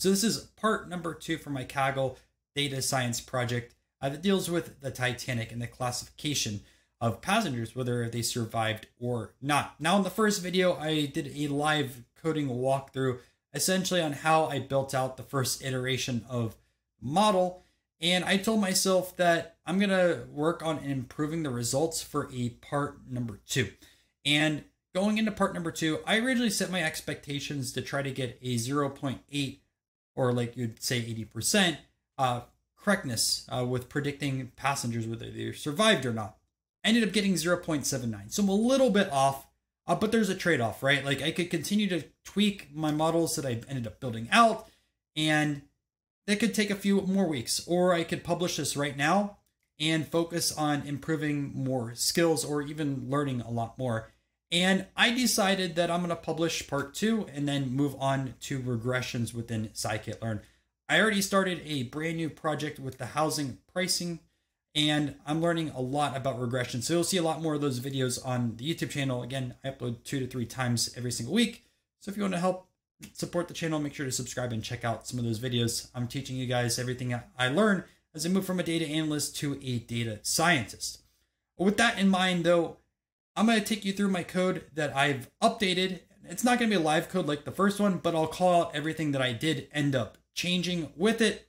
So this is part number 2 for my Kaggle data science project that deals with the Titanic and the classification of passengers, whether they survived or not. Now in the first video, I did a live coding walkthrough essentially on how I built out the first iteration of model. And I told myself that I'm going to work on improving the results for a part number 2. And going into part number 2, I originally set my expectations to try to get a 0.8, or like you'd say 80% correctness with predicting passengers, whether they survived or not. I ended up getting 0.79. So I'm a little bit off, but there's a trade-off, right? Like I could continue to tweak my models that I ended up building out, and that could take a few more weeks, or I could publish this right now and focus on improving more skills or even learning a lot more. And I decided that I'm going to publish part 2 and then move on to regressions within Scikit-Learn. I already started a brand new project with the housing pricing, and I'm learning a lot about regression. So you'll see a lot more of those videos on the YouTube channel. Again, I upload 2 to 3 times every single week. So if you want to help support the channel, make sure to subscribe and check out some of those videos. I'm teaching you guys everything I learn as I move from a data analyst to a data scientist. With that in mind though, I'm going to take you through my code that I've updated. It's not going to be live code like the first one, but I'll call out everything that I did end up changing with it,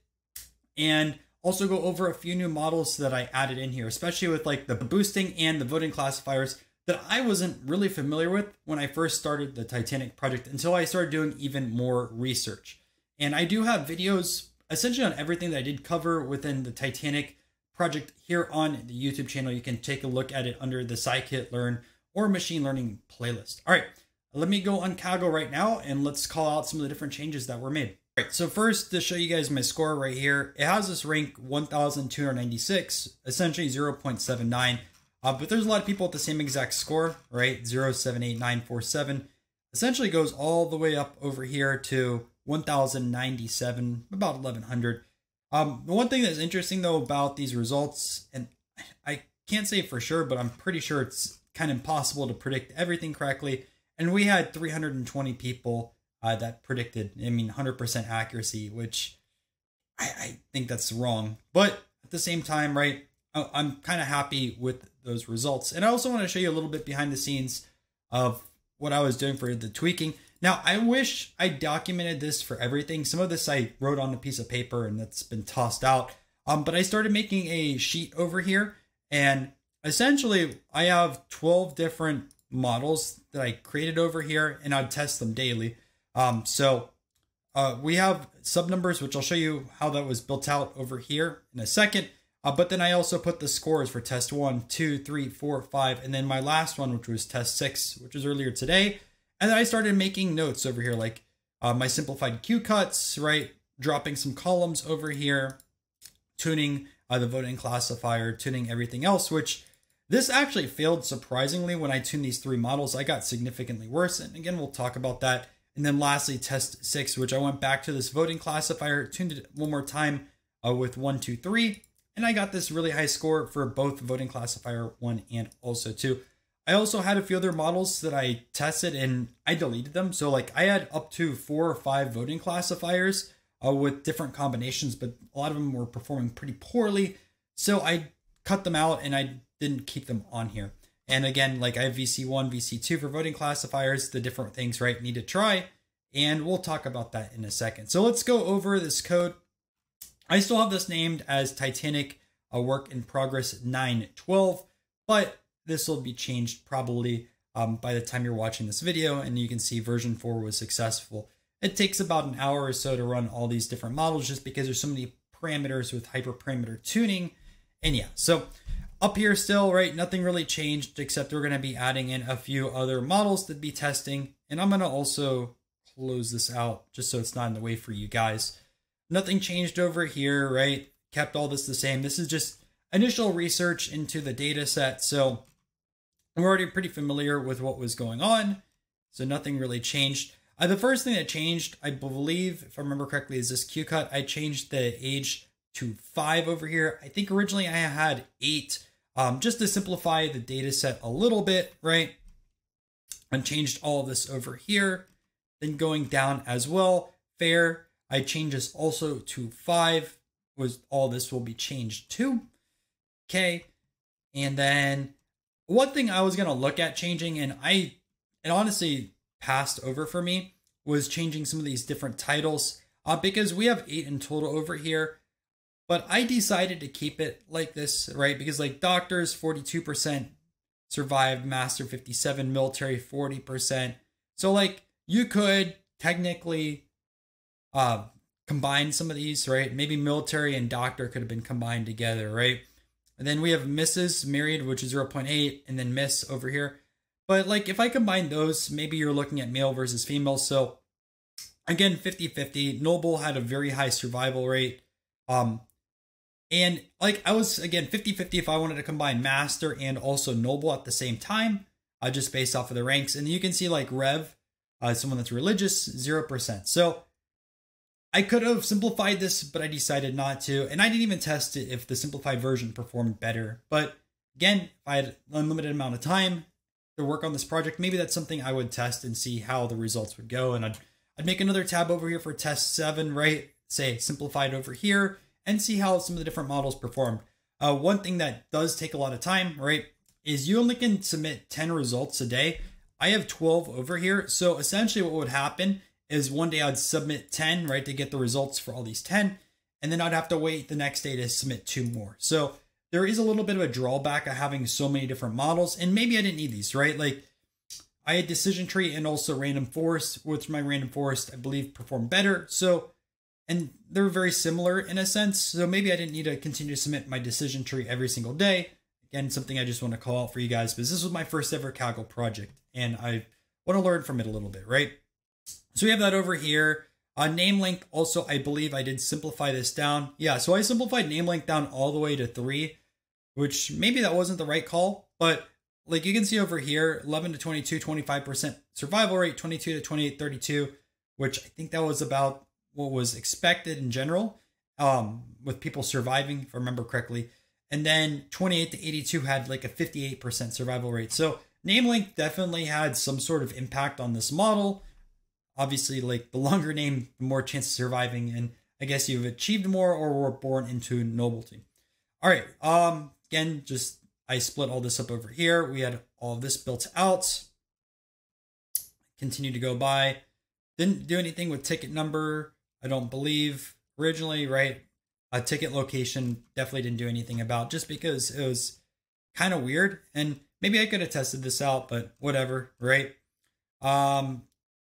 and also go over a few new models that I added in here, especially with like the boosting and the voting classifiers that I wasn't really familiar with when I first started the Titanic project until I started doing even more research. And I do have videos essentially on everything that I did cover within the Titanic project here on the YouTube channel. You can take a look at it under the Scikit-Learn or machine learning playlist. All right, let me go on Kaggle right now and let's call out some of the different changes that were made. All right, so first to show you guys my score right here, it has this rank 1,296, essentially 0.79. But there's a lot of people at the same exact score, right? 0.78947 essentially goes all the way up over here to 1,097, about 1,100. The one thing that's interesting though about these results, and I can't say for sure, but I'm pretty sure it's kind of impossible to predict everything correctly. And we had 320 people that predicted, I mean, 100% accuracy, which I think that's wrong. But at the same time, right, I'm kind of happy with those results. And I also want to show you a little bit behind the scenes of what I was doing for the tweaking. Now, I wish I documented this for everything. Some of this I wrote on a piece of paper and that's been tossed out. But I started making a sheet over here, and essentially I have 12 different models that I created over here, and I'd test them daily. So we have subnumbers, which I'll show you how that was built out over here in a second. But then I also put the scores for test 1, 2, 3, 4, 5, and then my last one, which was test 6, which was earlier today. And then I started making notes over here, like my simplified Q cuts, right? Dropping some columns over here, tuning the voting classifier, tuning everything else, which this actually failed surprisingly. When I tuned these 3 models, I got significantly worse. And again, we'll talk about that. And then lastly, test 6, which I went back to this voting classifier, tuned it one more time with 1, 2, 3. And I got this really high score for both voting classifier 1 and also 2. I also had a few other models that I tested and I deleted them. So like I had up to 4 or 5 voting classifiers with different combinations, but a lot of them were performing pretty poorly. So I cut them out and I didn't keep them on here. And again, like I have VC1, VC2 for voting classifiers, the different things, right, need to try. And we'll talk about that in a second. So let's go over this code. I still have this named as Titanic, a work in progress 912, but this will be changed probably by the time you're watching this video. And you can see version 4 was successful. It takes about an hour or so to run all these different models just because there's so many parameters with hyperparameter tuning. And yeah, so up here still, right, nothing really changed, except we're going to be adding in a few other models to be testing. And I'm going to also close this out just so it's not in the way for you guys. Nothing changed over here, right? Kept all this the same. This is just initial research into the data set. So we're already pretty familiar with what was going on. So nothing really changed. The first thing that changed, I believe, if I remember correctly, is this Q cut. I changed the age to 5 over here. I think originally I had 8, just to simplify the data set a little bit, right? And changed all of this over here. Then going down as well, fair. I change this also to 5, was all this will be changed to. Okay. And then one thing I was going to look at changing, and it honestly passed over for me, was changing some of these different titles because we have 8 in total over here. But I decided to keep it like this, right? Because like doctors, 42% survived, master 57%, military 40%. So like you could technically combine some of these, right? Maybe military and doctor could have been combined together, right? And then we have misses married, which is 0.8, and then miss over here. But like if I combine those, maybe you're looking at male versus female. So again, 50-50. Noble had a very high survival rate. And like I was, again, 50-50 if I wanted to combine master and also noble at the same time, just based off of the ranks. And you can see like Rev, someone that's religious, 0%. So I could have simplified this, but I decided not to. And I didn't even test it if the simplified version performed better. But again, if I had an unlimited amount of time to work on this project, maybe that's something I would test and see how the results would go. And I'd make another tab over here for test 7, right? Say simplified over here and see how some of the different models performed. One thing that does take a lot of time, right, is you only can submit 10 results a day. I have 12 over here. So essentially what would happen is one day I'd submit 10, right, to get the results for all these 10. And then I'd have to wait the next day to submit 2 more. So there is a little bit of a drawback of having so many different models. And maybe I didn't need these, right? Like I had decision tree and also random forest, which my random forest, I believe, performed better. So, and they're very similar in a sense. So maybe I didn't need to continue to submit my decision tree every single day. Again, something I just want to call out for you guys, because this was my first ever Kaggle project and I want to learn from it a little bit, right? So we have that over here. Name length also, I believe I did simplify this down. Yeah, so I simplified name length down all the way to 3, which maybe that wasn't the right call, but like you can see over here, 11 to 22, 25% survival rate, 22 to 28, 32, which I think that was about what was expected in general, with people surviving, if I remember correctly. And then 28 to 82 had like a 58% survival rate. So name length definitely had some sort of impact on this model. Obviously, like the longer name, the more chance of surviving. And I guess you've achieved more or were born into nobility. All right. Again, just I split all this up over here. We had all of this built out. Continue to go by. Didn't do anything with ticket number, I don't believe, originally, right? A ticket location, definitely didn't do anything about, just because it was kind of weird. And maybe I could have tested this out, but whatever, right?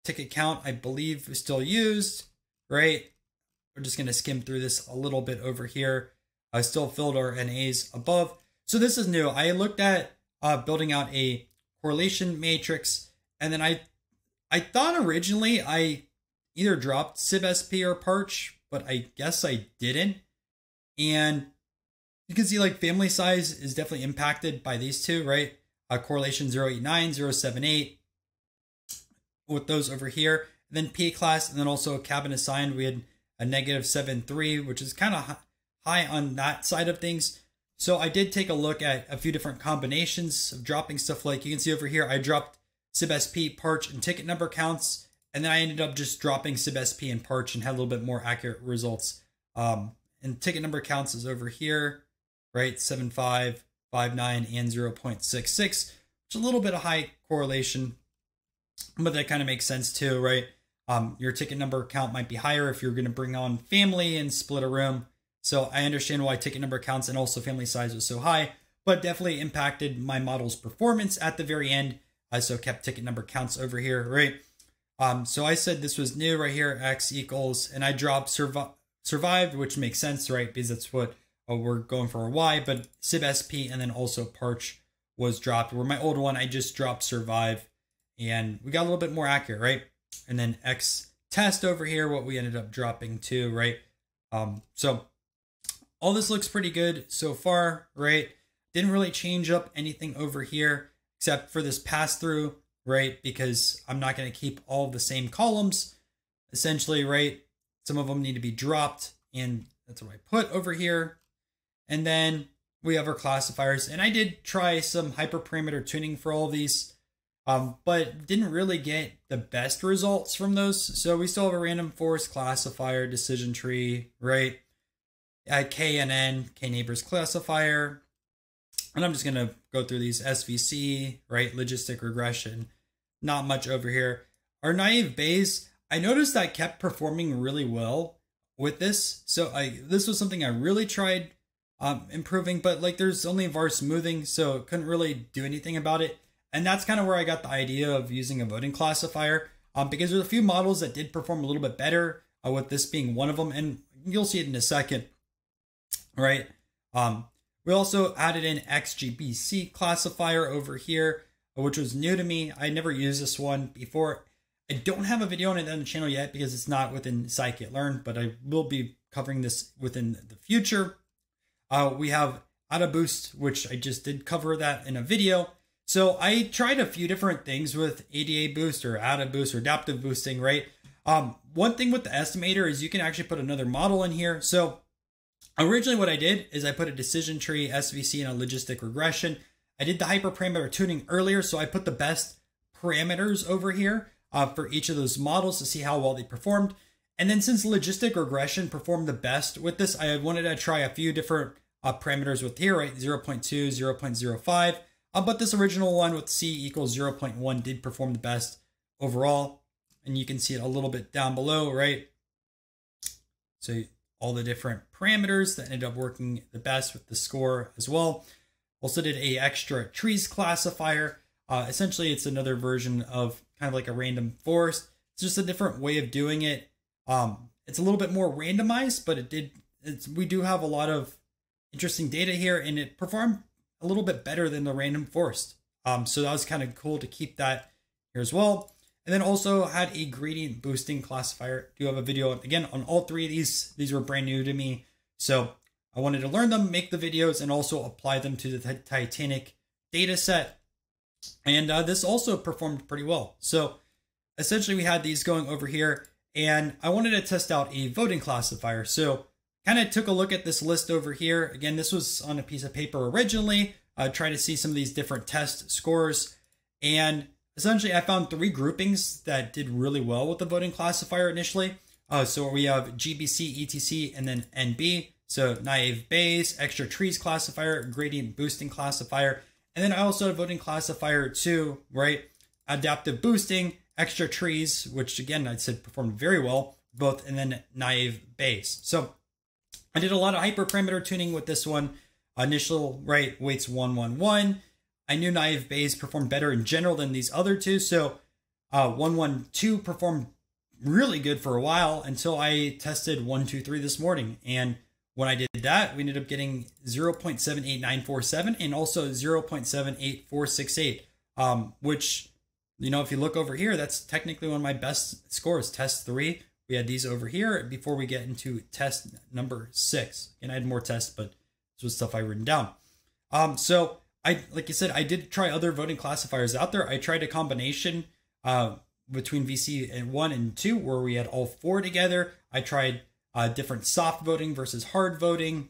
Ticket count, I believe, is still used, right? We're just going to skim through this a little bit over here. I still filled our NAs above. So this is new. I looked at building out a correlation matrix, and then I thought originally I either dropped SibSP or Parch, but I guess I didn't. And you can see like family size is definitely impacted by these two, right? Correlation 089, 078 with those over here. And then PA class, and then also cabin assigned, we had a negative 73, which is kind of high on that side of things. So I did take a look at a few different combinations of dropping stuff. Like you can see over here, I dropped SibSP, Parch, and ticket number counts. And then I ended up just dropping SibSP and Parch and had a little bit more accurate results. And ticket number counts is over here, right? 7.5, 5.9, and 0.66, which is a little bit of high correlation, but that kind of makes sense too, right? Your ticket number count might be higher if you're going to bring on family and split a room. So I understand why ticket number counts and also family size was so high, but definitely impacted my model's performance at the very end. I so kept ticket number counts over here, right? So I said this was new right here, X equals, and I dropped survived, which makes sense, right? Because that's what we're going for a Y, but SibSP and then also Parch was dropped. Where my old one, I just dropped survive, and we got a little bit more accurate, right? And then X test over here, what we ended up dropping too, right? So all this looks pretty good so far, right? Didn't really change up anything over here, except for this pass through, right? Because I'm not going to keep all the same columns essentially, right? Some of them need to be dropped, and that's what I put over here. And then we have our classifiers, and I did try some hyperparameter tuning for all these. but didn't really get the best results from those. So we still have a random forest classifier, decision tree, right? KNN, K-neighbors classifier. And I'm just going to go through these. SVC, right? Logistic regression. Not much over here. Our naive Bayes, I noticed that kept performing really well with this. So this was something I really tried improving, but like there's only var smoothing, so it couldn't really do anything about it. And that's kind of where I got the idea of using a voting classifier, because there's a few models that did perform a little bit better, with this being one of them, and you'll see it in a second, right? We also added an XGBC classifier over here, which was new to me. I never used this one before. I don't have a video on it on the channel yet because it's not within Scikit-Learn, but I will be covering this within the future. We have AdaBoost, which I just did cover that in a video. So I tried a few different things with ADA boost or AdaBoost or adaptive boosting, right? One thing with the estimator is you can actually put another model in here. So originally what I did is I put a decision tree, SVC, and a logistic regression. I did the hyperparameter tuning earlier, so I put the best parameters over here for each of those models to see how well they performed. And then since logistic regression performed the best with this, I wanted to try a few different parameters with here, right? 0.2, 0.05. But this original one with C equals 0.1 did perform the best overall. And you can see it a little bit down below, right? So all the different parameters that ended up working the best with the score as well. Also did a extra trees classifier. Essentially, it's another version of kind of like a random forest. It's just a different way of doing it. It's a little bit more randomized, but we do have a lot of interesting data here, and it performed a little bit better than the random forest. So that was kind of cool to keep that here as well. And then also had a gradient boosting classifier. Do have a video again on all three of these. These were brand new to me, so I wanted to learn them, make the videos, and also apply them to the Titanic data set. And this also performed pretty well. So essentially we had these going over here, and I wanted to test out a voting classifier. So kind of took a look at this list over here. Again, this was on a piece of paper originally, trying to see some of these different test scores. And essentially I found three groupings that did really well with the voting classifier initially. So we have GBC, ETC, and then NB. So naive Bayes, extra trees classifier, gradient boosting classifier. And then I also had a voting classifier too, right? Adaptive boosting, extra trees, which again, I said performed very well, both, and then naive Bayes. So I did a lot of hyperparameter tuning with this one. Initial, right, weights 111. I knew naive Bayes performed better in general than these other two. So 112 performed really good for a while until I tested 123 this morning. And when I did that, we ended up getting 0.78947 and also 0.78468, which, you know, if you look over here, that's technically one of my best scores. Test 3, we had these over here before we get into test number 6. And I had more tests, but this was stuff I written down. So I, like I said, I did try other voting classifiers out there. I tried a combination between VC and 1 and 2 where we had all four together. I tried different soft voting versus hard voting,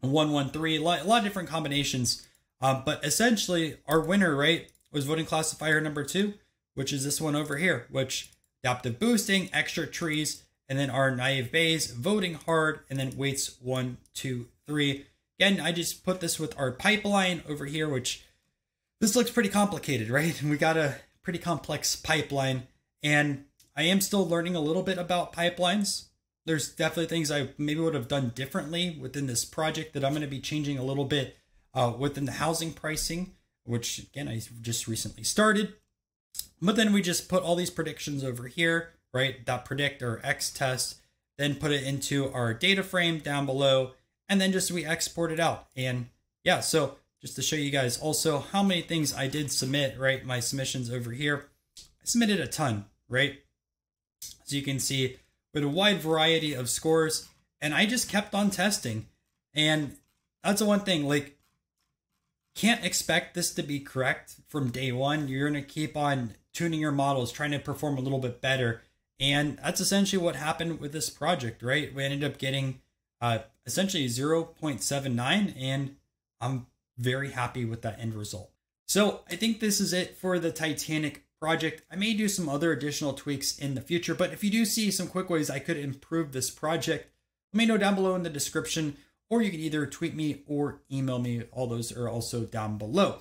113, a lot of different combinations. But essentially our winner, right, was voting classifier number 2, which is this one over here, which adaptive boosting, extra trees, and then our naive Bayes, voting hard, and then weights 1, 2, 3. Again, I just put this with our pipeline over here, which this looks pretty complicated, right? And we got a pretty complex pipeline, and I am still learning a little bit about pipelines. There's definitely things I maybe would have done differently within this project that I'm going to be changing a little bit within the housing pricing, which again, I just recently started. But then we just put all these predictions over here, right? Dot predict or X test, then put it into our data frame down below, and then just we export it out. And yeah, so just to show you guys also how many things I did submit, right? My submissions over here, I submitted a ton, right? So you can see, with a wide variety of scores, and I just kept on testing. And that's the one thing, like, can't expect this to be correct from day one. You're going to keep on tuning your models, trying to perform a little bit better. And that's essentially what happened with this project, right? We ended up getting essentially 0.79, and I'm very happy with that end result. So I think this is it for the Titanic project. I may do some other additional tweaks in the future, but if you do see some quick ways I could improve this project, let me know down below in the description, or you can either tweet me or email me. All those are also down below.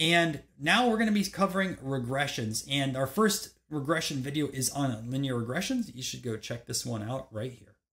And now we're going to be covering regressions, and our first regression video is on linear regressions. You should go check this one out right here.